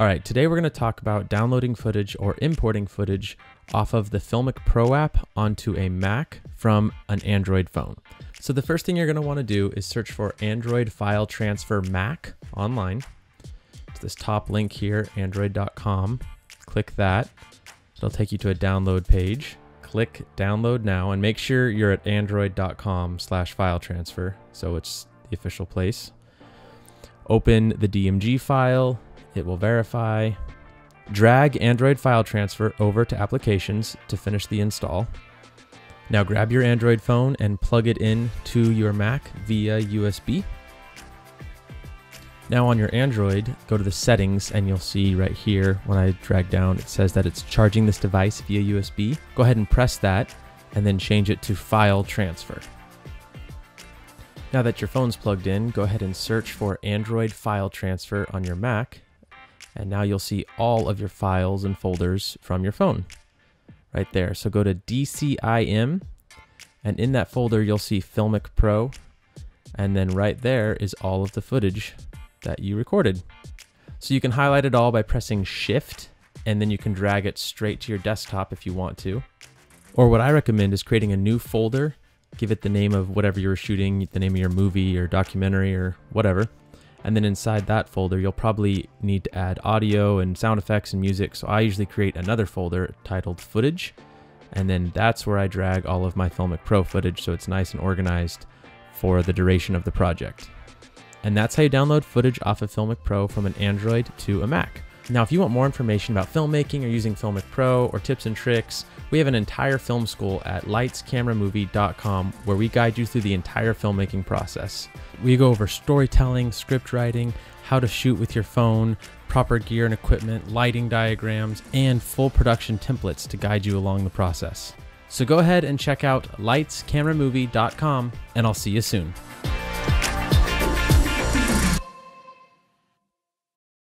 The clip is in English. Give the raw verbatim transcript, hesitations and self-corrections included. All right, today we're going to talk about downloading footage or importing footage off of the Filmic Pro app onto a Mac from an Android phone. So the first thing you're going to want to do is search for Android File Transfer Mac online. It's this top link here, android dot com. Click that. It'll take you to a download page. Click download now and make sure you're at android dot com slash file transfer, so it's the official place. Open the D M G file. It will verify. Drag Android File Transfer over to Applications to finish the install. Now grab your Android phone and plug it in to your Mac via U S B. Now on your Android, go to the settings and you'll see right here when I drag down, it says that it's charging this device via U S B. Go ahead and press that and then change it to File Transfer. Now that your phone's plugged in, go ahead and search for Android File Transfer on your Mac, and now you'll see all of your files and folders from your phone right there. So go to D C I M, and in that folder you'll see Filmic Pro, and then right there is all of the footage that you recorded. So you can highlight it all by pressing Shift, and then you can drag it straight to your desktop if you want to. Or what I recommend is creating a new folder. Give it the name of whatever you were shooting, the name of your movie or documentary or whatever. And then inside that folder, you'll probably need to add audio and sound effects and music. So I usually create another folder titled Footage. And then that's where I drag all of my Filmic Pro footage, so it's nice and organized for the duration of the project. And that's how you download footage off of Filmic Pro from an Android to a Mac. Now, if you want more information about filmmaking or using Filmic Pro or tips and tricks, we have an entire film school at lights camera movie dot com where we guide you through the entire filmmaking process. We go over storytelling, script writing, how to shoot with your phone, proper gear and equipment, lighting diagrams, and full production templates to guide you along the process. So go ahead and check out lights camera movie dot com, and I'll see you soon.